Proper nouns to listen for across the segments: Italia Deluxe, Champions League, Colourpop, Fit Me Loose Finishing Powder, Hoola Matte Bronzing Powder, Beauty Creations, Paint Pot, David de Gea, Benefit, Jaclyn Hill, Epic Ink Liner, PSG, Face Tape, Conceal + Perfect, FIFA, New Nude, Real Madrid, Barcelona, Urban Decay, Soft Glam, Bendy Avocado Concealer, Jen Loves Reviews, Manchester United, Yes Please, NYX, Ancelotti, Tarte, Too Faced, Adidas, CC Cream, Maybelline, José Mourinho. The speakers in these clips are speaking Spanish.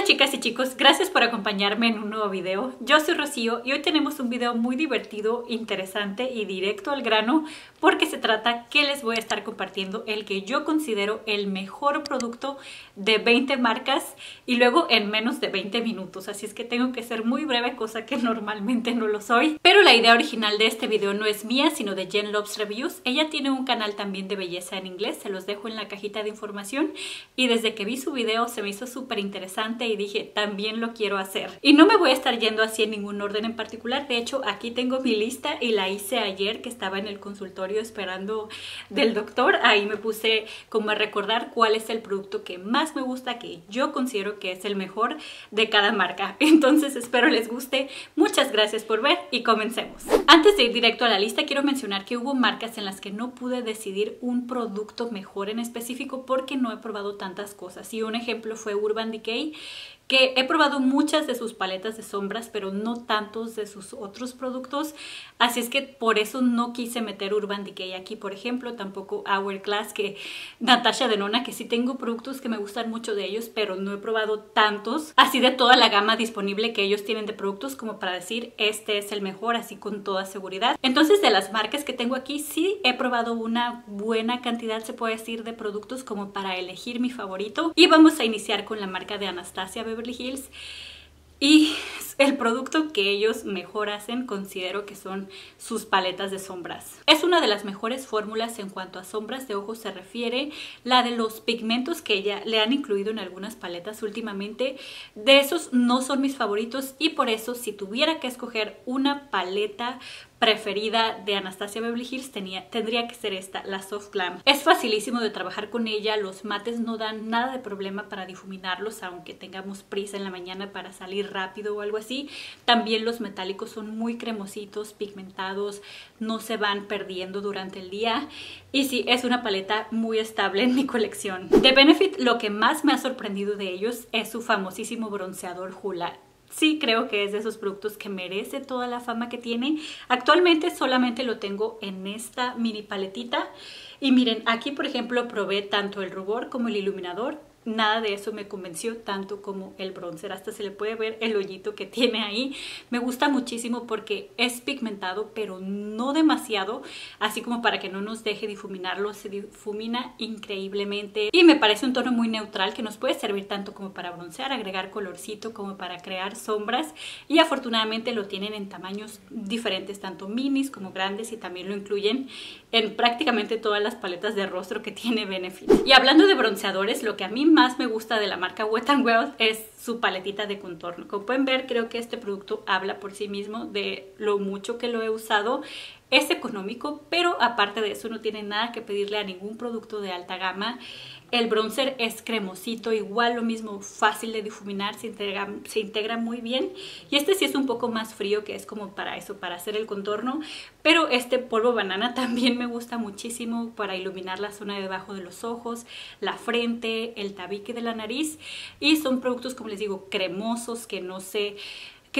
Hola chicas y chicos, gracias por acompañarme en un nuevo video. Yo soy Rocío y hoy tenemos un video muy divertido, interesante y directo al grano porque se trata que les voy a estar compartiendo el que yo considero el mejor producto de 20 marcas y luego en menos de 20 minutos. Así es que tengo que ser muy breve, cosa que normalmente no lo soy. Pero la idea original de este video no es mía, sino de Jen Loves Reviews. Ella tiene un canal también de belleza en inglés, se los dejo en la cajita de información y desde que vi su video se me hizo súper interesante y dije, también lo quiero hacer. Y no me voy a estar yendo así en ningún orden en particular. De hecho, aquí tengo mi lista y la hice ayer que estaba en el consultorio esperando del doctor. Ahí me puse como a recordar cuál es el producto que más me gusta, que yo considero que es el mejor de cada marca. Entonces espero les guste. Muchas gracias por ver y comencemos. Antes de ir directo a la lista, quiero mencionar que hubo marcas en las que no pude decidir un producto mejor en específico porque no he probado tantas cosas. Y un ejemplo fue Urban Decay, que he probado muchas de sus paletas de sombras, pero no tantos de sus otros productos. Así es que por eso no quise meter Urban Decay aquí, por ejemplo. Tampoco Hourglass, que Natasha Denona, que sí tengo productos que me gustan mucho de ellos, pero no he probado tantos. Así de toda la gama disponible que ellos tienen de productos, como para decir, este es el mejor, así con toda seguridad. Entonces, de las marcas que tengo aquí, sí he probado una buena cantidad, se puede decir, de productos como para elegir mi favorito. Y vamos a iniciar con la marca de Anastasia Beverly Hills, y el producto que ellos mejor hacen considero que son sus paletas de sombras. Es una de las mejores fórmulas en cuanto a sombras de ojos se refiere, la de los pigmentos que ya le han incluido en algunas paletas últimamente. De esos no son mis favoritos y por eso, si tuviera que escoger una paleta preferida de Anastasia Beverly Hills, tendría que ser esta, la Soft Glam. Es facilísimo de trabajar con ella, los mates no dan nada de problema para difuminarlos, aunque tengamos prisa en la mañana para salir rápido o algo así. También los metálicos son muy cremositos, pigmentados, no se van perdiendo durante el día. Y sí, es una paleta muy estable en mi colección. De Benefit, lo que más me ha sorprendido de ellos es su famosísimo bronceador Hoola. Sí, creo que es de esos productos que merece toda la fama que tiene. Actualmente solamente lo tengo en esta mini paletita. Y miren, aquí por ejemplo probé tanto el rubor como el iluminador. Nada de eso me convenció tanto como el bronzer. Hasta se le puede ver el hoyito que tiene ahí. Me gusta muchísimo porque es pigmentado, pero no demasiado, así como para que no nos deje difuminarlo. Se difumina increíblemente y me parece un tono muy neutral que nos puede servir tanto como para broncear, agregar colorcito, como para crear sombras. Y afortunadamente lo tienen en tamaños diferentes, tanto minis como grandes, y también lo incluyen en prácticamente todas las paletas de rostro que tiene Benefit. Y hablando de bronceadores, lo que a mí más me gusta de la marca Wet n Wild es su paletita de contorno. Como pueden ver, creo que este producto habla por sí mismo de lo mucho que lo he usado. Es económico, pero aparte de eso no tiene nada que pedirle a ningún producto de alta gama. El bronzer es cremosito, igual lo mismo, fácil de difuminar, se integra muy bien. Y este sí es un poco más frío, que es como para eso, para hacer el contorno. Pero este polvo banana también me gusta muchísimo para iluminar la zona de debajo de los ojos, la frente, el tabique de la nariz. Y son productos, como les digo, cremosos, que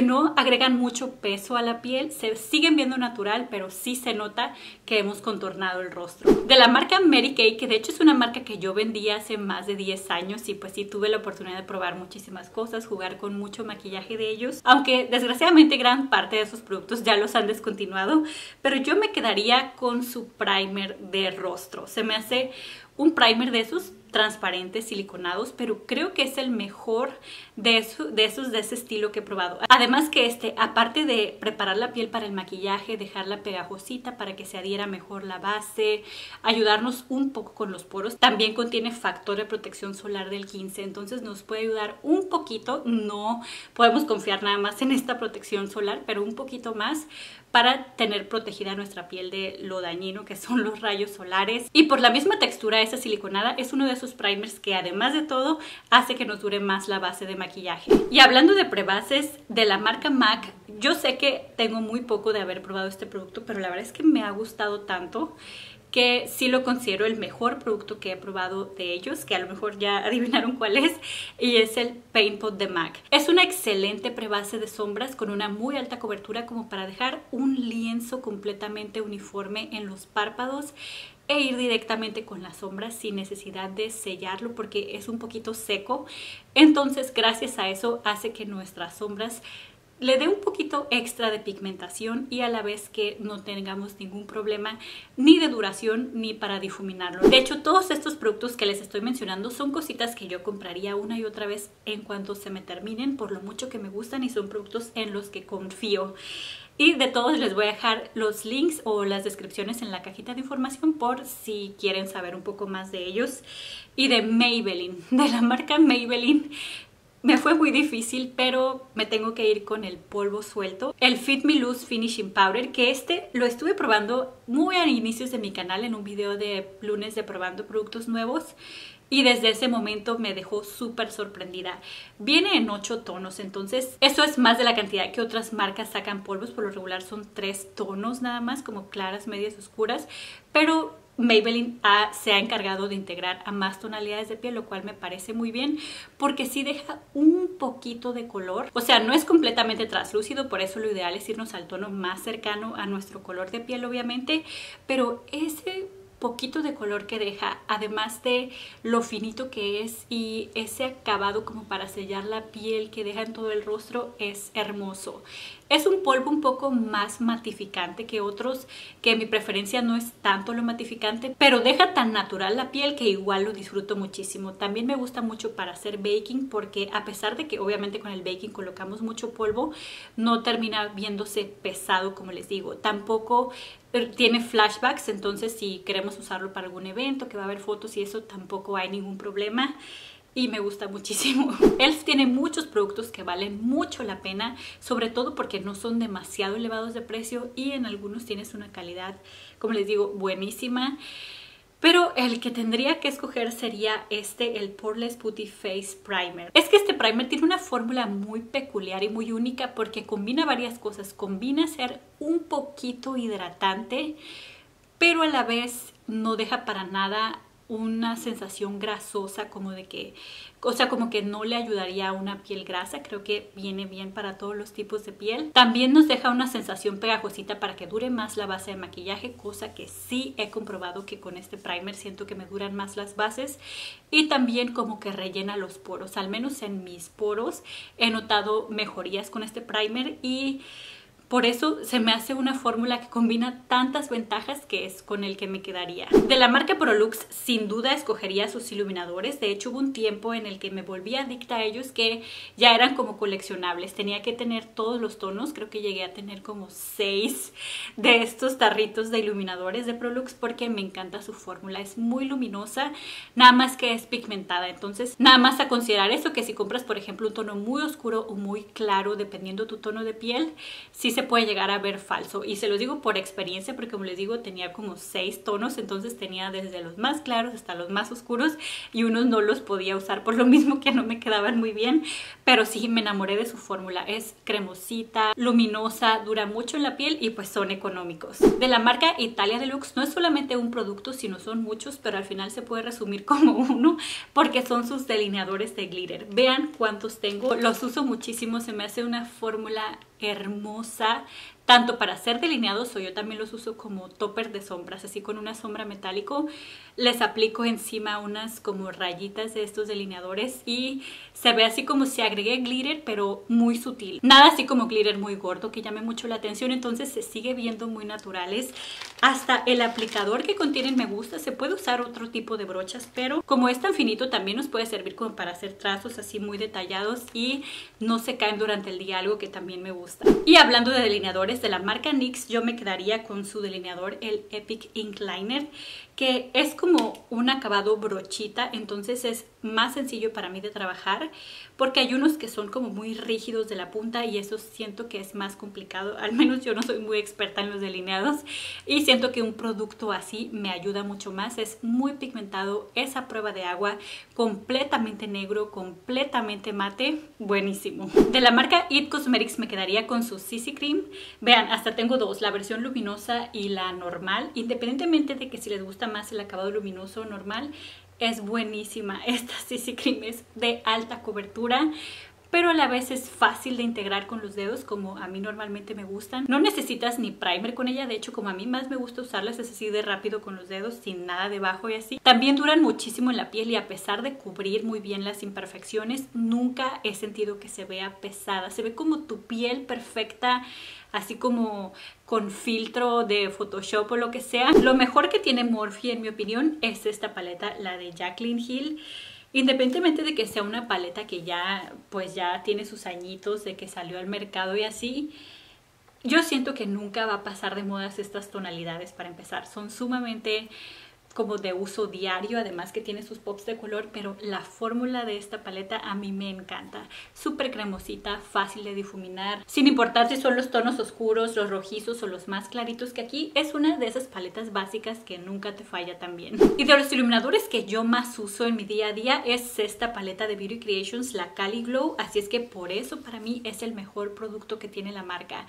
no agregan mucho peso a la piel, se siguen viendo natural, pero sí se nota que hemos contornado el rostro. De la marca Mary Kay, que de hecho es una marca que yo vendí hace más de 10 años y pues sí tuve la oportunidad de probar muchísimas cosas, jugar con mucho maquillaje de ellos, aunque desgraciadamente gran parte de sus productos ya los han descontinuado, pero yo me quedaría con su primer de rostro. Se me hace un primer de esos transparentes, siliconados, pero creo que es el mejor de ese estilo que he probado. Además que este, aparte de preparar la piel para el maquillaje, dejarla pegajosita para que se adhiera mejor la base, ayudarnos un poco con los poros, también contiene factor de protección solar del 15, entonces nos puede ayudar un poquito, no podemos confiar nada más en esta protección solar, pero un poquito más para tener protegida nuestra piel de lo dañino que son los rayos solares. Y por la misma textura, esa siliconada es uno de sus primers que además de todo hace que nos dure más la base de maquillaje. Y hablando de prebases, de la marca MAC, yo sé que tengo muy poco de haber probado este producto, pero la verdad es que me ha gustado tanto que sí lo considero el mejor producto que he probado de ellos, que a lo mejor ya adivinaron cuál es, y es el Paint Pot de MAC. Es una excelente prebase de sombras con una muy alta cobertura como para dejar un lienzo completamente uniforme en los párpados e ir directamente con la sombra sin necesidad de sellarlo porque es un poquito seco. Entonces, gracias a eso hace que nuestras sombras le dé un poquito extra de pigmentación y a la vez que no tengamos ningún problema ni de duración ni para difuminarlo. De hecho, todos estos productos que les estoy mencionando son cositas que yo compraría una y otra vez en cuanto se me terminen, por lo mucho que me gustan y son productos en los que confío. Y de todos les voy a dejar los links o las descripciones en la cajita de información por si quieren saber un poco más de ellos. Y de Maybelline, de la marca Maybelline. Me fue muy difícil, pero me tengo que ir con el polvo suelto, el Fit Me Loose Finishing Powder, que este lo estuve probando muy a inicios de mi canal en un video de lunes de probando productos nuevos y desde ese momento me dejó súper sorprendida. Viene en 8 tonos, entonces eso es más de la cantidad que otras marcas sacan polvos, por lo regular son 3 tonos nada más, como claras, medias, oscuras, pero Maybelline se ha encargado de integrar a más tonalidades de piel, lo cual me parece muy bien porque sí deja un poquito de color. O sea, no es completamente translúcido, por eso lo ideal es irnos al tono más cercano a nuestro color de piel, obviamente. Pero ese poquito de color que deja, además de lo finito que es y ese acabado como para sellar la piel que deja en todo el rostro, es hermoso. Es un polvo un poco más matificante que otros, que mi preferencia no es tanto lo matificante, pero deja tan natural la piel que igual lo disfruto muchísimo. También me gusta mucho para hacer baking porque a pesar de que obviamente con el baking colocamos mucho polvo, no termina viéndose pesado, como les digo. Tampoco tiene flashbacks, entonces si queremos usarlo para algún evento que va a haber fotos y eso, tampoco hay ningún problema. Y me gusta muchísimo. E.L.F. tiene muchos productos que valen mucho la pena, sobre todo porque no son demasiado elevados de precio y en algunos tienes una calidad, como les digo, buenísima. Pero el que tendría que escoger sería este, el Poreless Beauty Face Primer. Es que este primer tiene una fórmula muy peculiar y muy única porque combina varias cosas. Combina ser un poquito hidratante, pero a la vez no deja para nada una sensación grasosa, como de que, o sea, como que no le ayudaría a una piel grasa. Creo que viene bien para todos los tipos de piel. También nos deja una sensación pegajosita para que dure más la base de maquillaje, cosa que sí he comprobado que con este primer siento que me duran más las bases. Y también como que rellena los poros, al menos en mis poros he notado mejorías con este primer y por eso se me hace una fórmula que combina tantas ventajas que es con el que me quedaría. De la marca Prolux, sin duda escogería sus iluminadores. De hecho, hubo un tiempo en el que me volví adicta a ellos que ya eran como coleccionables. Tenía que tener todos los tonos. Creo que llegué a tener como 6 de estos tarritos de iluminadores de Prolux porque me encanta su fórmula. Es muy luminosa, nada más que es pigmentada. Entonces, nada más a considerar eso, que si compras, por ejemplo, un tono muy oscuro o muy claro, dependiendo tu tono de piel, sí se puede llegar a ver falso. Y se los digo por experiencia porque, como les digo, tenía como 6 tonos, entonces tenía desde los más claros hasta los más oscuros y unos no los podía usar por lo mismo que no me quedaban muy bien. Pero sí me enamoré de su fórmula, es cremosita, luminosa, dura mucho en la piel y pues son económicos. De la marca Italia Deluxe, no es solamente un producto sino son muchos, pero al final se puede resumir como uno porque son sus delineadores de glitter. Vean cuántos tengo, los uso muchísimo, se me hace una fórmula hermosa, tanto para hacer delineados o yo también los uso como topper de sombras, así con una sombra metálico les aplico encima unas como rayitas de estos delineadores y se ve así como si agregué glitter, pero muy sutil, nada así como glitter muy gordo que llame mucho la atención, entonces se sigue viendo muy naturales. Hasta el aplicador que contienen me gusta, se puede usar otro tipo de brochas, pero como es tan finito también nos puede servir como para hacer trazos así muy detallados y no se caen durante el día, algo que también me gusta. Y hablando de delineadores, de la marca NYX yo me quedaría con su delineador, el Epic Ink Liner, que es como un acabado brochita, entonces es más sencillo para mí de trabajar porque hay unos que son como muy rígidos de la punta y eso siento que es más complicado, al menos yo no soy muy experta en los delineados y siento que un producto así me ayuda mucho más. Es muy pigmentado, es a prueba de agua, completamente negro, completamente mate, buenísimo. De la marca It Cosmetics me quedaría con su CC Cream. Vean, hasta tengo dos, la versión luminosa y la normal, independientemente de que si les gusta más el acabado luminoso o normal, es buenísima. Esta CC Cream es de alta cobertura, pero a la vez es fácil de integrar con los dedos, como a mí normalmente me gustan. No necesitas ni primer con ella, de hecho como a mí más me gusta usarlas es así de rápido con los dedos, sin nada debajo y así. También duran muchísimo en la piel y a pesar de cubrir muy bien las imperfecciones, nunca he sentido que se vea pesada. Se ve como tu piel perfecta, así como con filtro de Photoshop o lo que sea. Lo mejor que tiene Morphe, en mi opinión, es esta paleta, la de Jaclyn Hill. Independientemente de que sea una paleta que ya, pues ya tiene sus añitos de que salió al mercado y así, yo siento que nunca va a pasar de modas estas tonalidades para empezar. Son sumamente como de uso diario, además que tiene sus pops de color, pero la fórmula de esta paleta a mí me encanta. Súper cremosita, fácil de difuminar, sin importar si son los tonos oscuros, los rojizos o los más claritos, que aquí es una de esas paletas básicas que nunca te falla también. Y de los iluminadores que yo más uso en mi día a día es esta paleta de Beauty Creations, la Cali Glow, así es que por eso para mí es el mejor producto que tiene la marca,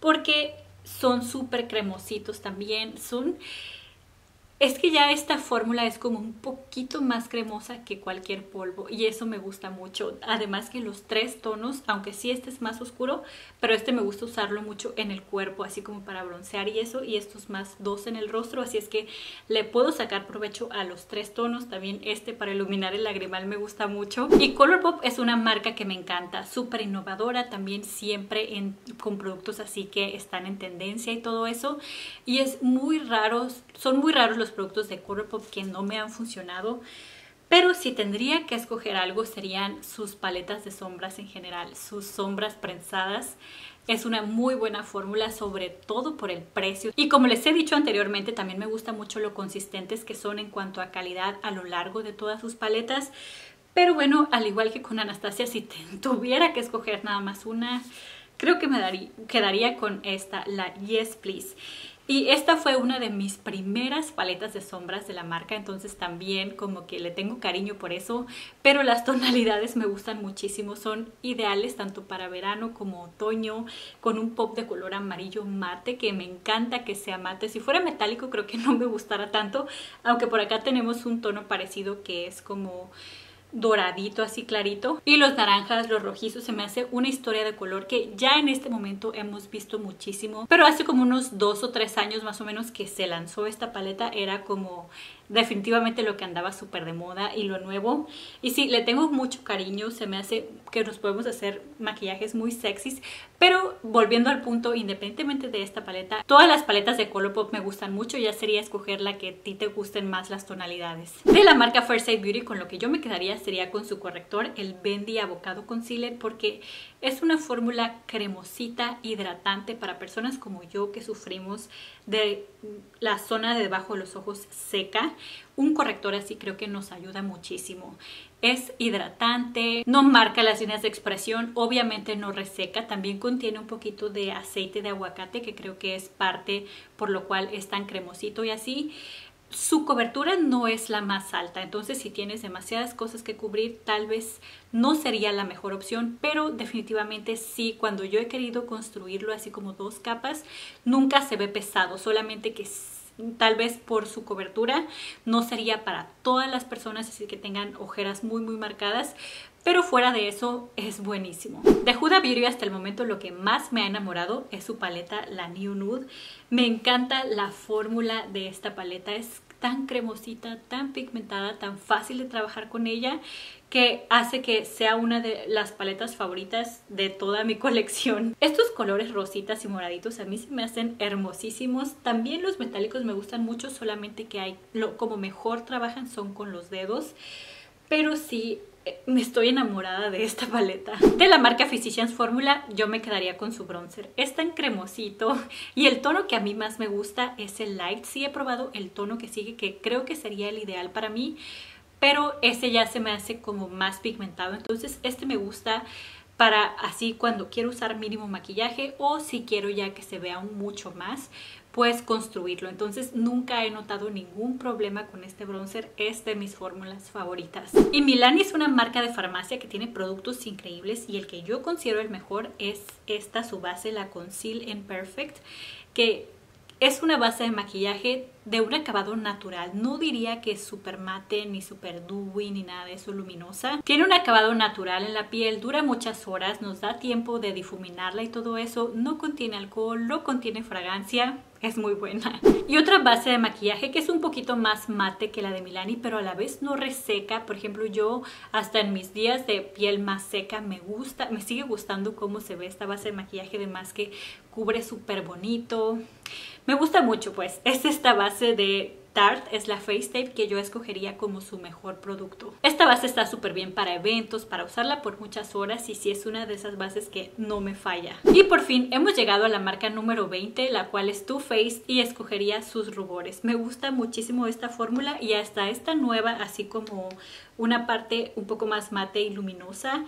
porque son súper cremositos también, son... Es que ya esta fórmula es como un poquito más cremosa que cualquier polvo y eso me gusta mucho. Además que los tres tonos, aunque sí este es más oscuro, pero este me gusta usarlo mucho en el cuerpo, así como para broncear y eso, y estos más dos en el rostro, así es que le puedo sacar provecho a los tres tonos. También este para iluminar el lagrimal me gusta mucho. Y Colourpop es una marca que me encanta, súper innovadora, también siempre con productos así que están en tendencia y todo eso. Y es muy raro, son muy raros los productos de Colourpop que no me han funcionado, pero si tendría que escoger algo serían sus paletas de sombras en general, sus sombras prensadas. Es una muy buena fórmula, sobre todo por el precio. Y como les he dicho anteriormente, también me gusta mucho lo consistentes que son en cuanto a calidad a lo largo de todas sus paletas. Pero bueno, al igual que con Anastasia, si tuviera que escoger nada más una, creo que quedaría con esta, la Yes Please. Y esta fue una de mis primeras paletas de sombras de la marca, entonces también como que le tengo cariño por eso, pero las tonalidades me gustan muchísimo, son ideales tanto para verano como otoño, con un pop de color amarillo mate, que me encanta que sea mate. Si fuera metálico creo que no me gustara tanto, aunque por acá tenemos un tono parecido que es como... doradito, así clarito. Y los naranjas, los rojizos, se me hace una historia de color que ya en este momento hemos visto muchísimo, pero hace como unos 2 o 3 años más o menos que se lanzó esta paleta, era como definitivamente lo que andaba súper de moda y lo nuevo. Y sí, le tengo mucho cariño, se me hace que nos podemos hacer maquillajes muy sexys. Pero volviendo al punto, independientemente de esta paleta, todas las paletas de Colourpop me gustan mucho, ya sería escoger la que a ti te gusten más las tonalidades. De la marca First Aid Beauty, con lo que yo me quedaría sería con su corrector, el Bendy Avocado Concealer, porque es una fórmula cremosita, hidratante para personas como yo que sufrimos de la zona de debajo de los ojos seca. Un corrector así creo que nos ayuda muchísimo. Es hidratante, no marca las líneas de expresión, obviamente no reseca. También contiene un poquito de aceite de aguacate, que creo que es parte por lo cual es tan cremosito y así. Su cobertura no es la más alta, entonces si tienes demasiadas cosas que cubrir tal vez no sería la mejor opción, pero definitivamente sí, cuando yo he querido construirlo así como 2 capas, nunca se ve pesado, solamente que tal vez por su cobertura no sería para todas las personas, así que tengan ojeras muy muy marcadas. Pero fuera de eso, es buenísimo. De Huda Beauty hasta el momento lo que más me ha enamorado es su paleta, la New Nude. Me encanta la fórmula de esta paleta. Es tan cremosita, tan pigmentada, tan fácil de trabajar con ella, que hace que sea una de las paletas favoritas de toda mi colección. Estos colores rositas y moraditos a mí se me hacen hermosísimos. También los metálicos me gustan mucho, solamente que como mejor trabajan son con los dedos. Pero sí... me estoy enamorada de esta paleta. De la marca Physicians Formula yo me quedaría con su bronzer. Es tan cremosito y el tono que a mí más me gusta es el light. Sí he probado el tono que sigue, que creo que sería el ideal para mí, pero ese ya se me hace como más pigmentado. Entonces este me gusta para así cuando quiero usar mínimo maquillaje o si quiero ya que se vea un mucho más, pues construirlo. Entonces nunca he notado ningún problema con este bronzer, es de mis fórmulas favoritas. Y Milani es una marca de farmacia que tiene productos increíbles y el que yo considero el mejor es esta, su base, la Conceal and Perfect, que Es una base de maquillaje de un acabado natural, no diría que es súper mate ni súper dewy ni nada de eso, luminosa. Tiene un acabado natural en la piel, dura muchas horas, nos da tiempo de difuminarla y todo eso. No contiene alcohol, no contiene fragancia, es muy buena. Y otra base de maquillaje que es un poquito más mate que la de Milani, pero a la vez no reseca. Por ejemplo, yo hasta en mis días de piel más seca me sigue gustando cómo se ve esta base de maquillaje, además que cubre súper bonito. Me gusta mucho, pues. Es esta base de Tarte, es la Face Tape que yo escogería como su mejor producto. Esta base está súper bien para eventos, para usarla por muchas horas, y sí es una de esas bases que no me falla. Y por fin hemos llegado a la marca número 20, la cual es Too Faced, y escogería sus rubores. Me gusta muchísimo esta fórmula y hasta esta nueva, así como una parte un poco más mate y luminosa,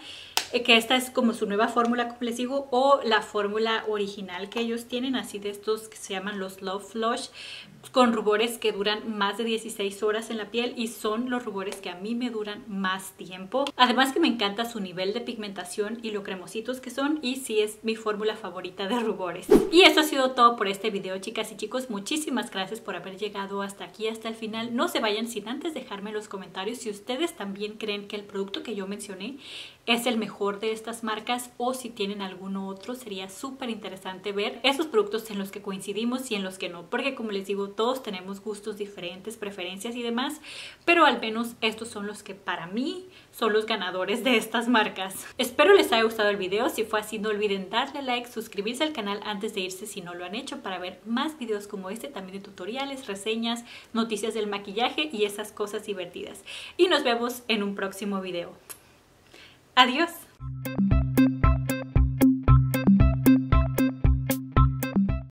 que esta es como su nueva fórmula, como les digo, o la fórmula original que ellos tienen, así de estos que se llaman los Love Flush, con rubores que duran más de 16 horas en la piel, y son los rubores que a mí me duran más tiempo. Además que me encanta su nivel de pigmentación y lo cremositos que son, y sí es mi fórmula favorita de rubores. Y eso ha sido todo por este video, chicas y chicos. Muchísimas gracias por haber llegado hasta aquí, hasta el final. No se vayan sin antes dejarme en los comentarios si ustedes también creen que el producto que yo mencioné es el mejor de estas marcas, o si tienen alguno otro. Sería súper interesante ver esos productos en los que coincidimos y en los que no, porque como les digo, todos tenemos gustos diferentes, preferencias y demás, pero al menos estos son los que para mí son los ganadores de estas marcas. Espero les haya gustado el video. Si fue así, no olviden darle like, suscribirse al canal antes de irse si no lo han hecho, para ver más videos como este, también de tutoriales, reseñas, noticias del maquillaje y esas cosas divertidas. Y nos vemos en un próximo video. Adiós.